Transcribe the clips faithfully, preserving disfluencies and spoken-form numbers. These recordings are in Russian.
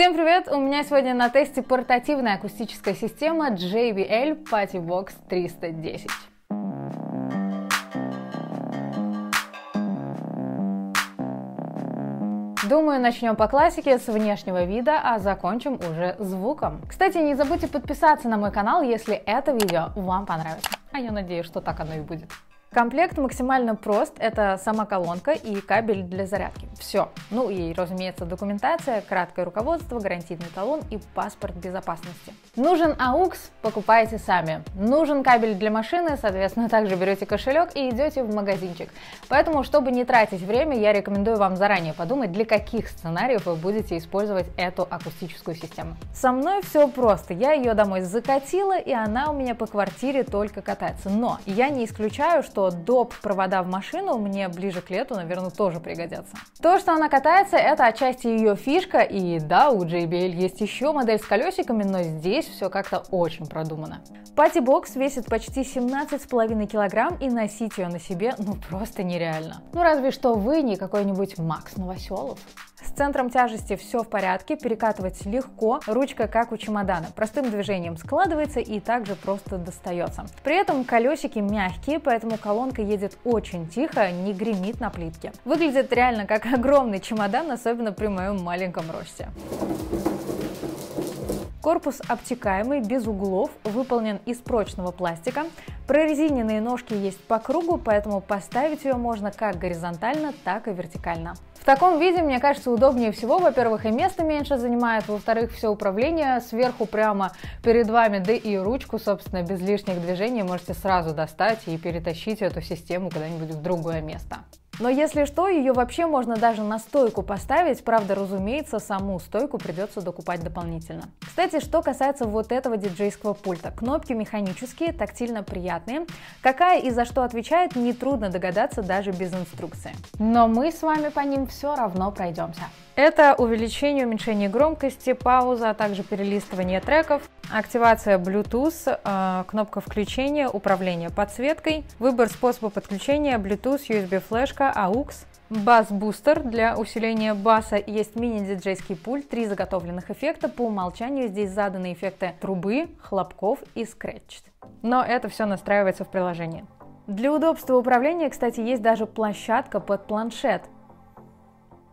Всем привет! У меня сегодня на тесте портативная акустическая система джей би эл Partybox триста десять. Думаю, начнем по классике с внешнего вида, а закончим уже звуком. Кстати, не забудьте подписаться на мой канал, если это видео вам понравится. А я надеюсь, что так оно и будет. Комплект максимально прост, это сама колонка и кабель для зарядки. Все. Ну и, разумеется, документация, краткое руководство, гарантийный талон и паспорт безопасности. Нужен а у икс? Покупаете сами. Нужен кабель для машины? Соответственно, также берете кошелек и идете в магазинчик. Поэтому, чтобы не тратить время, я рекомендую вам заранее подумать, для каких сценариев вы будете использовать эту акустическую систему. Со мной все просто. Я ее домой закатила, и она у меня по квартире только катается. Но я не исключаю, что доп. Провода в машину мне ближе к лету, наверное, тоже пригодятся. То, что она катается, это отчасти ее фишка, и да, у джей би эл есть еще модель с колесиками, но здесь все как-то очень продумано. Partybox весит почти семнадцать с половиной килограмм, и носить ее на себе ну просто нереально. Ну разве что вы не какой-нибудь Макс Новоселов. С центром тяжести все в порядке, перекатывать легко, ручка как у чемодана, простым движением складывается и также просто достается. При этом колесики мягкие, поэтому колонка едет очень тихо, не гремит на плитке. Выглядит реально как огромный чемодан, особенно при моем маленьком росте. Корпус обтекаемый, без углов, выполнен из прочного пластика. Прорезиненные ножки есть по кругу, поэтому поставить ее можно как горизонтально, так и вертикально. В таком виде, мне кажется, удобнее всего. Во-первых, и место меньше занимает, во-вторых, все управление сверху прямо перед вами, да и ручку, собственно, без лишних движений можете сразу достать и перетащить эту систему куда-нибудь в другое место. Но если что, ее вообще можно даже на стойку поставить, правда, разумеется, саму стойку придется докупать дополнительно. Кстати, что касается вот этого диджейского пульта, кнопки механические, тактильно приятные. Какая и за что отвечает, нетрудно догадаться даже без инструкции. Но мы с вами по ним все равно пройдемся. Это увеличение, уменьшение громкости, пауза, а также перелистывание треков, активация Bluetooth, кнопка включения, управление подсветкой, выбор способа подключения, Bluetooth, ю эс би-флешка, а у икс, бас-бустер для усиления баса, есть мини-диджейский пульт, три заготовленных эффекта, по умолчанию здесь заданы эффекты трубы, хлопков и scratch. Но это все настраивается в приложении. Для удобства управления, кстати, есть даже площадка под планшет.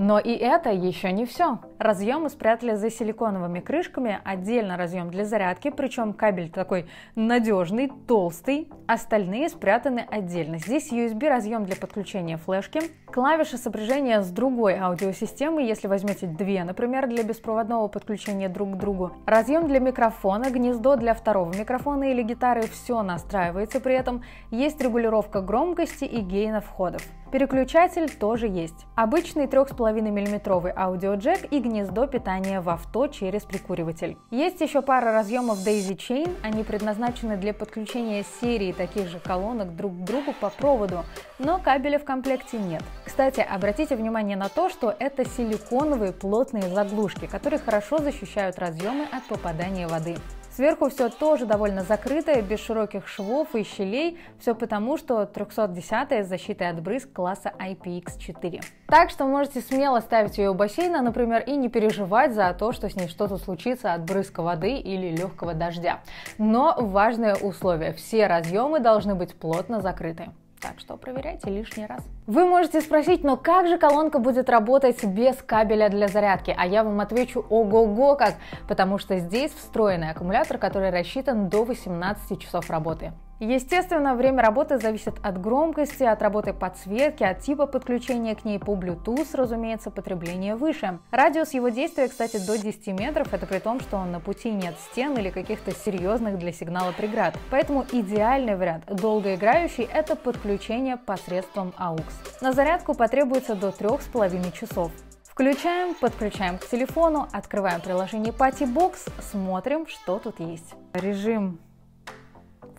Но и это еще не все. Разъемы спрятали за силиконовыми крышками, отдельно разъем для зарядки, причем кабель такой надежный, толстый, остальные спрятаны отдельно. Здесь ю эс би разъем для подключения флешки, клавиши сопряжения с другой аудиосистемой, если возьмете две, например, для беспроводного подключения друг к другу, разъем для микрофона, гнездо для второго микрофона или гитары, все настраивается при этом, есть регулировка громкости и гейна входов. Переключатель тоже есть. Обычный три с половиной миллиметровый аудиоджек и гнездо питания в авто через прикуриватель. Есть еще пара разъемов Daisy Chain, они предназначены для подключения серии таких же колонок друг к другу по проводу, но кабеля в комплекте нет. Кстати, обратите внимание на то, что это силиконовые плотные заглушки, которые хорошо защищают разъемы от попадания воды. Сверху все тоже довольно закрытое, без широких швов и щелей, все потому, что триста десятая с защитой от брызг класса ай пи икс четыре. Так что можете смело ставить ее у бассейна, например, и не переживать за то, что с ней что-то случится от брызга воды или легкого дождя. Но важное условие – все разъемы должны быть плотно закрыты. Так что проверяйте лишний раз. Вы можете спросить, но как же колонка будет работать без кабеля для зарядки? А я вам отвечу, ого-го как, потому что здесь встроенный аккумулятор, который рассчитан до восемнадцати часов работы. Естественно, время работы зависит от громкости, от работы подсветки, от типа подключения к ней по Bluetooth, разумеется, потребление выше. Радиус его действия, кстати, до десяти метров, это при том, что на пути нет стен или каких-то серьезных для сигнала преград. Поэтому идеальный вариант, долгоиграющий, это подключение посредством а у икс. На зарядку потребуется до трёх с половиной часов. Включаем, подключаем к телефону, открываем приложение Partybox, смотрим, что тут есть. Режим.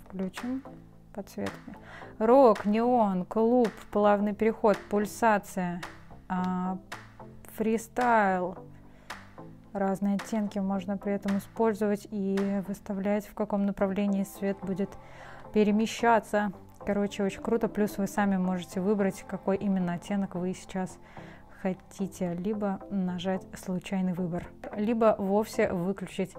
Включим подсветки. Рок, неон, клуб, плавный переход, пульсация, фристайл. Разные оттенки можно при этом использовать и выставлять, в каком направлении свет будет перемещаться. Короче, очень круто. Плюс вы сами можете выбрать, какой именно оттенок вы сейчас хотите, либо нажать случайный выбор, либо вовсе выключить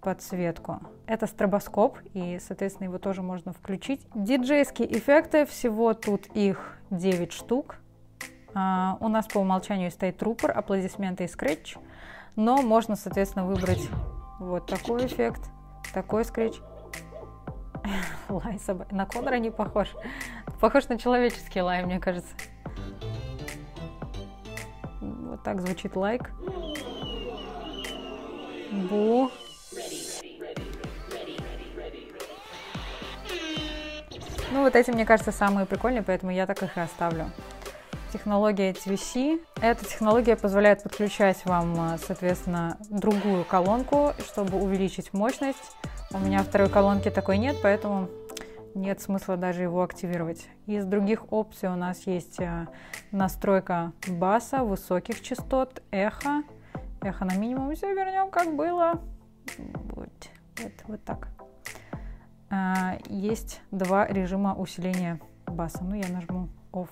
подсветку. Это стробоскоп, и, соответственно, его тоже можно включить. Диджейские эффекты, всего тут их девять штук. А, у нас по умолчанию стоит труппер, аплодисменты и скретч, но можно, соответственно, выбрать вот такой эффект, такой скретч. Лай собак. На Конора не похож. Похож на человеческий лай, мне кажется. Вот так звучит лайк. Бу. Ну вот эти, мне кажется, самые прикольные, поэтому я так их и оставлю. Технология ти дабл ю эс. Эта технология позволяет подключать вам, соответственно, другую колонку, чтобы увеличить мощность. У меня второй колонки такой нет, поэтому нет смысла даже его активировать. Из других опций у нас есть настройка баса, высоких частот, эхо. Эхо на минимум. Все вернем, как было. Вот, вот, вот так. Есть два режима усиления баса. Ну, я нажму off.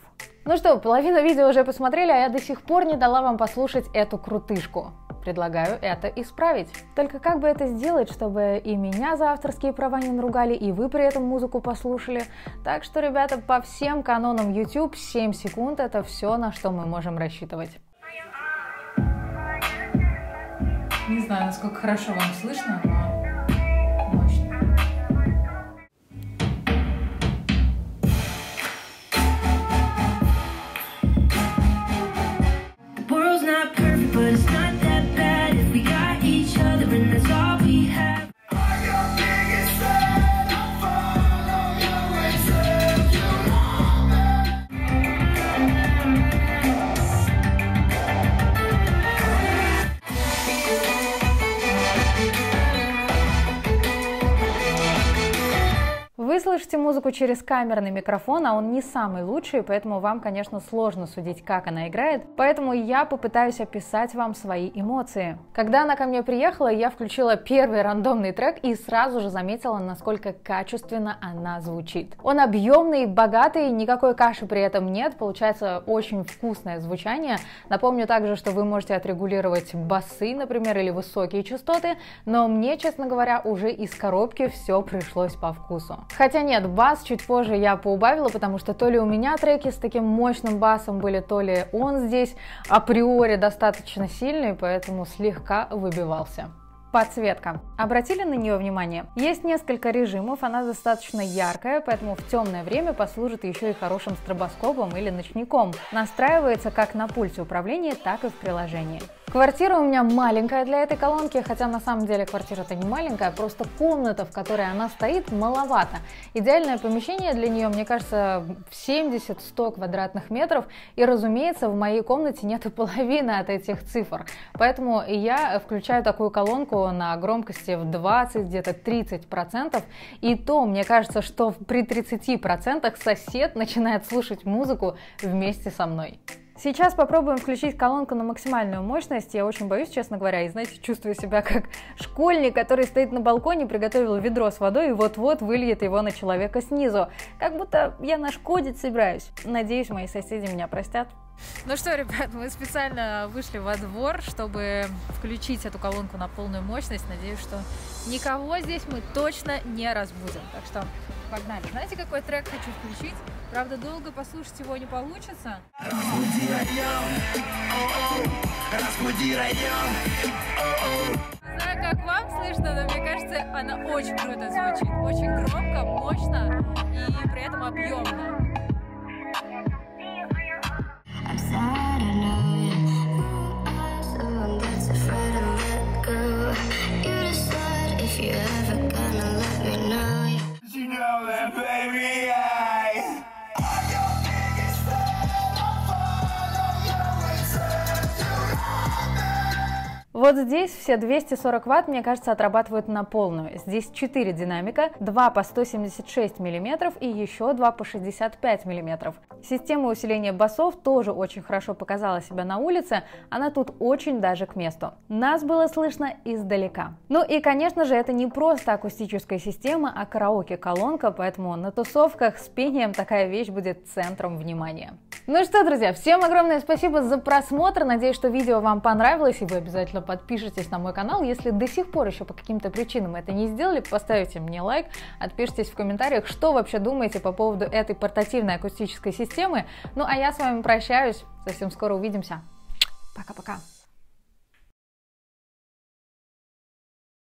Ну что, половину видео уже посмотрели, а я до сих пор не дала вам послушать эту крутышку. Предлагаю это исправить. Только как бы это сделать, чтобы и меня за авторские права не наругали, и вы при этом музыку послушали? Так что, ребята, по всем канонам YouTube семь секунд — это все, на что мы можем рассчитывать. Не знаю, насколько хорошо вам слышно, но... Слышите музыку через камерный микрофон, а он не самый лучший, поэтому вам, конечно, сложно судить, как она играет, поэтому я попытаюсь описать вам свои эмоции. Когда она ко мне приехала, я включила первый рандомный трек и сразу же заметила, насколько качественно она звучит. Он объемный, богатый, никакой каши при этом нет, получается очень вкусное звучание. Напомню также, что вы можете отрегулировать басы, например, или высокие частоты, но мне, честно говоря, уже из коробки все пришлось по вкусу. Хотя нет, бас чуть позже я поубавила, потому что то ли у меня треки с таким мощным басом были, то ли он здесь априори достаточно сильный, поэтому слегка выбивался. Подсветка. Обратили на нее внимание? Есть несколько режимов, она достаточно яркая, поэтому в темное время послужит еще и хорошим стробоскопом или ночником. Настраивается как на пульте управления, так и в приложении. Квартира у меня маленькая для этой колонки, хотя на самом деле квартира-то не маленькая, просто комната, в которой она стоит, маловато. Идеальное помещение для нее, мне кажется, в семьдесят-сто квадратных метров, и, разумеется, в моей комнате нет и половины от этих цифр. Поэтому я включаю такую колонку на громкости в двадцать, где-то тридцать процентов, и то, мне кажется, что при тридцати процентах сосед начинает слушать музыку вместе со мной. Сейчас попробуем включить колонку на максимальную мощность. Я очень боюсь, честно говоря, и, знаете, чувствую себя как школьник, который стоит на балконе, приготовил ведро с водой и вот-вот выльет его на человека снизу. Как будто я нашкодить собираюсь. Надеюсь, мои соседи меня простят. Ну что, ребят, мы специально вышли во двор, чтобы включить эту колонку на полную мощность. Надеюсь, что никого здесь мы точно не разбудим. Так что погнали. Знаете, какой трек хочу включить? Правда, долго послушать его не получится. Разбуди район, разбуди район. Не знаю, как вам слышно, но мне кажется, она очень круто звучит. Очень громко, мощно и при этом объемно. Вот здесь все двести сорок ватт, мне кажется, отрабатывают на полную. Здесь четыре динамика, два по сто семьдесят шесть миллиметров и еще два по шестьдесят пять миллиметров. Система усиления басов тоже очень хорошо показала себя на улице, она тут очень даже к месту. Нас было слышно издалека. Ну и, конечно же, это не просто акустическая система, а караоке-колонка, поэтому на тусовках с пением такая вещь будет центром внимания. Ну что, друзья, всем огромное спасибо за просмотр. Надеюсь, что видео вам понравилось, и вы обязательно подпишитесь на мой канал. Если до сих пор еще по каким-то причинам это не сделали, поставите мне лайк, отпишитесь в комментариях, что вообще думаете по поводу этой портативной акустической системы. Ну а я с вами прощаюсь, совсем скоро увидимся. Пока-пока.